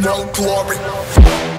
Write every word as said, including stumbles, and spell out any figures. no glory.